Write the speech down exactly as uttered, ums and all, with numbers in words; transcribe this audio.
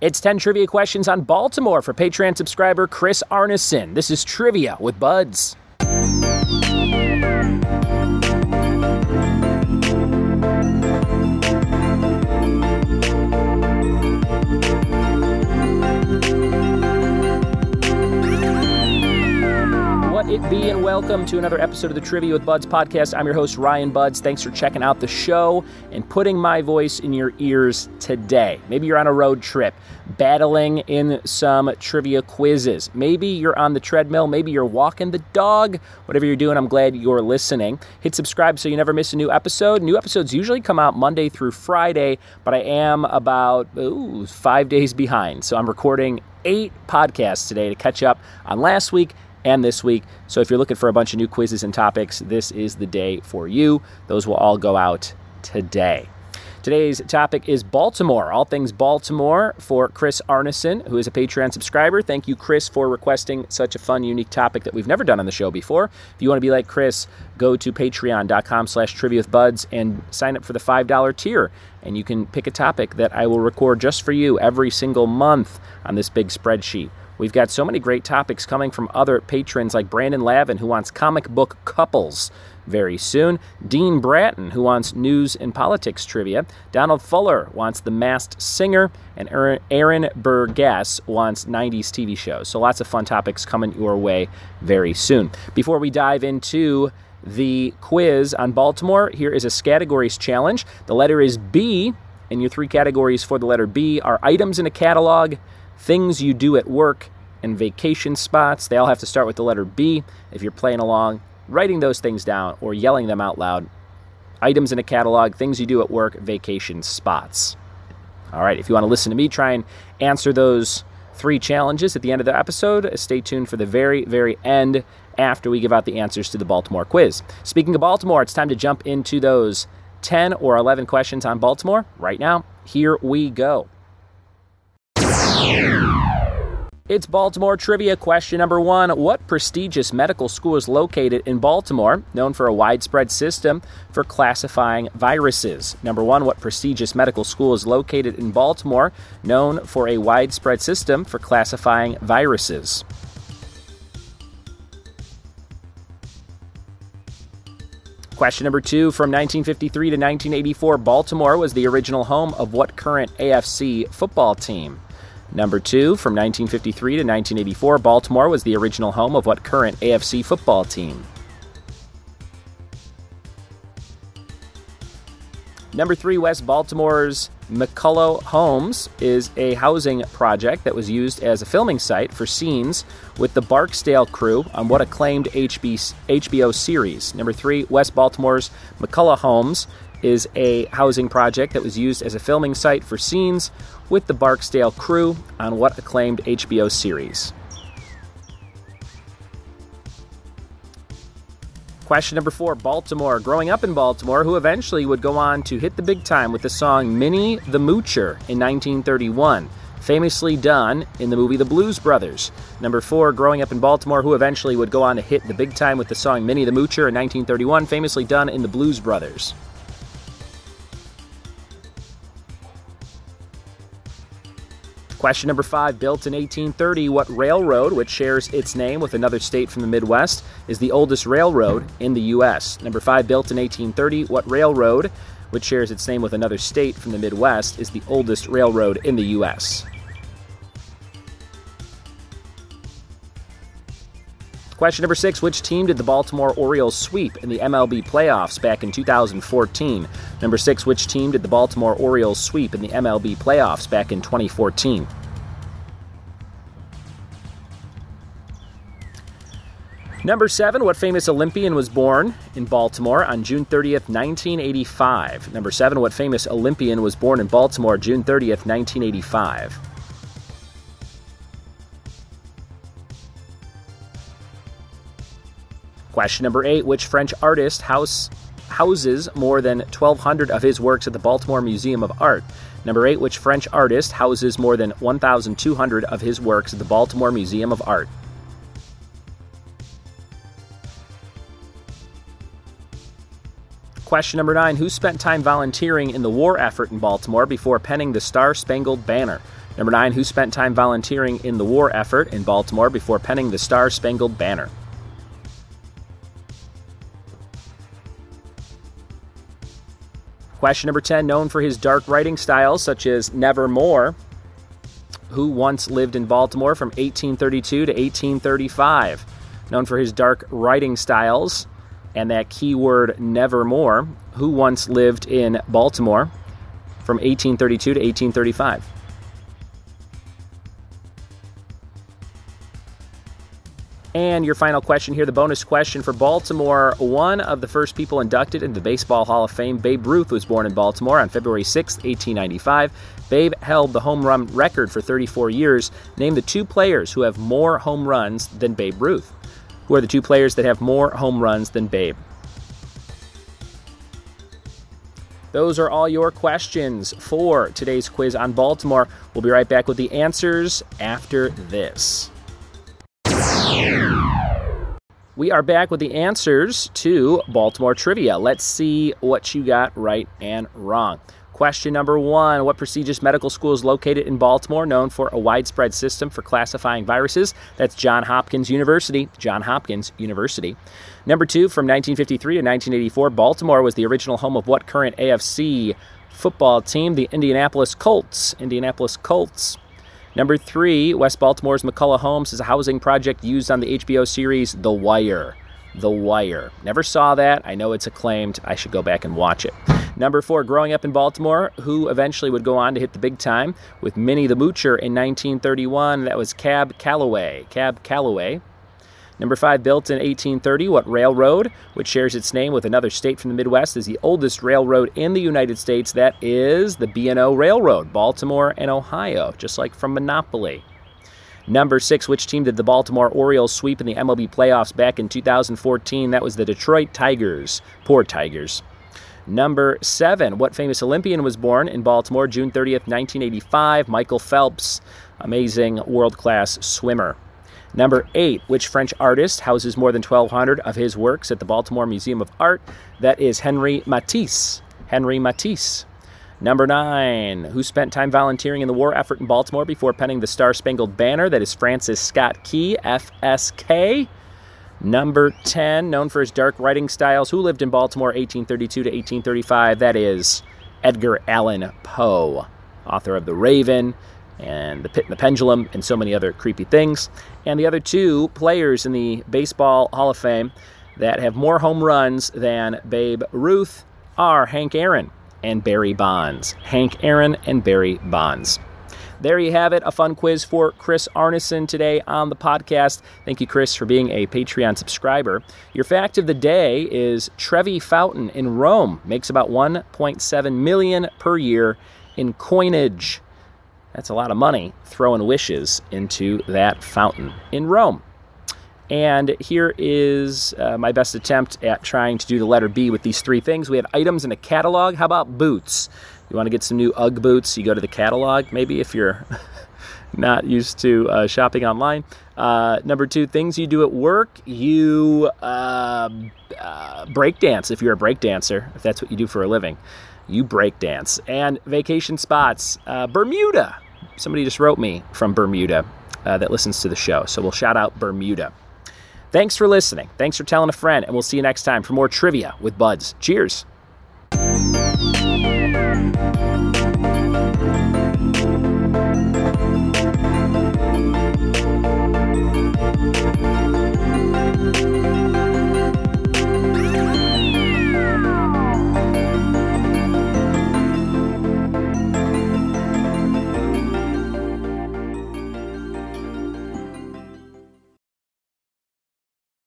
It's ten trivia questions on Baltimore for Patreon subscriber Chris Arneson. This is Trivia with Buds. What it be, and welcome to another episode of the Trivia with Buds podcast. I'm your host, Ryan Buds. Thanks for checking out the show and putting my voice in your ears today. Maybe you're on a road trip, battling in some trivia quizzes. Maybe you're on the treadmill. Maybe you're walking the dog. Whatever you're doing, I'm glad you're listening. Hit subscribe so you never miss a new episode. New episodes usually come out Monday through Friday, but I am about ooh, five days behind. So I'm recording eight podcasts today to catch up on last week and this week. So if you're looking for a bunch of new quizzes and topics, this is the day for you. Those will all go out today. Today's topic is Baltimore, all things Baltimore for Chris Arneson, who is a Patreon subscriber. Thank you, Chris, for requesting such a fun, unique topic that we've never done on the show before. If you want to be like Chris, go to patreon.com slash trivia with buds and sign up for the five dollar tier. And you can pick a topic that I will record just for you every single month on this big spreadsheet. We've got so many great topics coming from other patrons like Brandon Lavin, who wants comic book couples very soon. Dean Bratton, who wants news and politics trivia. Donald Fuller wants The Masked Singer. And Aaron Burgess wants nineties T V shows. So lots of fun topics coming your way very soon. Before we dive into the quiz on Baltimore, here is a categories challenge. The letter is B, and your three categories for the letter B are items in a catalog, things you do at work, and vacation spots. They all have to start with the letter B. If you're playing along, writing those things down or yelling them out loud. Items in a catalog, things you do at work, vacation spots. All right, if you want to listen to me try and answer those three challenges at the end of the episode, stay tuned for the very, very end after we give out the answers to the Baltimore quiz. Speaking of Baltimore, it's time to jump into those ten or eleven questions on Baltimore right now. Here we go. It's Baltimore trivia. Question number one. What prestigious medical school is located in Baltimore, known for a widespread system for classifying viruses? Number one, what prestigious medical school is located in Baltimore, known for a widespread system for classifying viruses? Question number two, from nineteen fifty-three to nineteen eighty-four, Baltimore was the original home of what current A F C football team? Number two, from nineteen fifty-three to nineteen eighty-four, Baltimore was the original home of what current A F C football team? Number three, West Baltimore's McCullough Homes is a housing project that was used as a filming site for scenes with the Barksdale crew on what acclaimed H B O series? Number three, West Baltimore's McCullough Homes is a housing project that was used as a filming site for scenes with the Barksdale crew on what acclaimed H B O series? Question number four, Baltimore. Growing up in Baltimore, who eventually would go on to hit the big time with the song Minnie the Moocher in nineteen thirty-one, famously done in the movie The Blues Brothers? Number four, growing up in Baltimore, who eventually would go on to hit the big time with the song Minnie the Moocher in nineteen thirty-one, famously done in The Blues Brothers? Question number five, built in eighteen thirty, what railroad, which shares its name with another state from the Midwest, is the oldest railroad in the U S? Number five, built in eighteen thirty, what railroad, which shares its name with another state from the Midwest, is the oldest railroad in the U S? Question number six, which team did the Baltimore Orioles sweep in the M L B playoffs back in two thousand fourteen? Number six, which team did the Baltimore Orioles sweep in the M L B playoffs back in twenty fourteen? Number seven, what famous Olympian was born in Baltimore on June thirtieth, nineteen eighty-five? Number seven, what famous Olympian was born in Baltimore June thirtieth, nineteen eighty-five? Question number eight, which French artist house, houses more than twelve hundred of his works at the Baltimore Museum of Art? Number eight, which French artist houses more than twelve hundred of his works at the Baltimore Museum of Art? Question number nine, who spent time volunteering in the war effort in Baltimore before penning the Star Spangled Banner? Number nine, who spent time volunteering in the war effort in Baltimore before penning the Star-Spangled Banner? Question number ten, known for his dark writing styles such as Nevermore, who once lived in Baltimore from eighteen thirty-two to eighteen thirty-five. Known for his dark writing styles and that keyword Nevermore, who once lived in Baltimore from eighteen thirty-two to eighteen thirty-five. And your final question here, the bonus question for Baltimore. One of the first people inducted into the Baseball Hall of Fame, Babe Ruth, was born in Baltimore on February sixth, eighteen ninety-five. Babe held the home run record for thirty-four years. Name the two players who have more home runs than Babe Ruth. Who are the two players that have more home runs than Babe? Those are all your questions for today's quiz on Baltimore. We'll be right back with the answers after this. We are back with the answers to Baltimore trivia. Let's see what you got right and wrong. Question number one, what prestigious medical school is located in Baltimore known for a widespread system for classifying viruses? That's Johns Hopkins University. Johns Hopkins University. Number two, from nineteen fifty-three to nineteen eighty-four, Baltimore was the original home of what current A F C football team? The Indianapolis Colts. Indianapolis Colts. Number three, West Baltimore's McCullough Homes is a housing project used on the H B O series The Wire. The Wire. Never saw that. I know it's acclaimed. I should go back and watch it. Number four, growing up in Baltimore, who eventually would go on to hit the big time with Minnie the Moocher in nineteen thirty-one. That was Cab Calloway. Cab Calloway. Number five, built in eighteen thirty, what railroad, which shares its name with another state from the Midwest, is the oldest railroad in the United States? That is the B and O Railroad, Baltimore and Ohio, just like from Monopoly. Number six, which team did the Baltimore Orioles sweep in the M L B playoffs back in two thousand fourteen? That was the Detroit Tigers. Poor Tigers. Number seven, what famous Olympian was born in Baltimore June thirtieth, nineteen eighty-five? Michael Phelps, amazing world-class swimmer. Number eight, which French artist houses more than twelve hundred of his works at the Baltimore Museum of Art? That is Henri Matisse. Henri Matisse. Number nine, who spent time volunteering in the war effort in Baltimore before penning the Star-Spangled Banner? That is Francis Scott Key, F S K. Number ten, known for his dark writing styles, who lived in Baltimore eighteen thirty-two to eighteen thirty-five? That is Edgar Allan Poe, author of The Raven and The Pit and the Pendulum, and so many other creepy things. And the other two players in the Baseball Hall of Fame that have more home runs than Babe Ruth are Hank Aaron and Barry Bonds. Hank Aaron and Barry Bonds. There you have it, a fun quiz for Chris Arneson today on the podcast. Thank you, Chris, for being a Patreon subscriber. Your fact of the day is Trevi Fountain in Rome makes about one point seven million dollars per year in coinage. That's a lot of money throwing wishes into that fountain in Rome. And here is uh, my best attempt at trying to do the letter B with these three things. We had items in a catalog. How about boots? You want to get some new Ugg boots, you go to the catalog, maybe if you're not used to uh, shopping online. Uh, number two, things you do at work. You uh, uh, breakdance if you're a breakdancer, if that's what you do for a living. You breakdance. And vacation spots. Uh, Bermuda. Somebody just wrote me from Bermuda uh, that listens to the show. So we'll shout out Bermuda. Thanks for listening. Thanks for telling a friend. And we'll see you next time for more trivia with Buds. Cheers.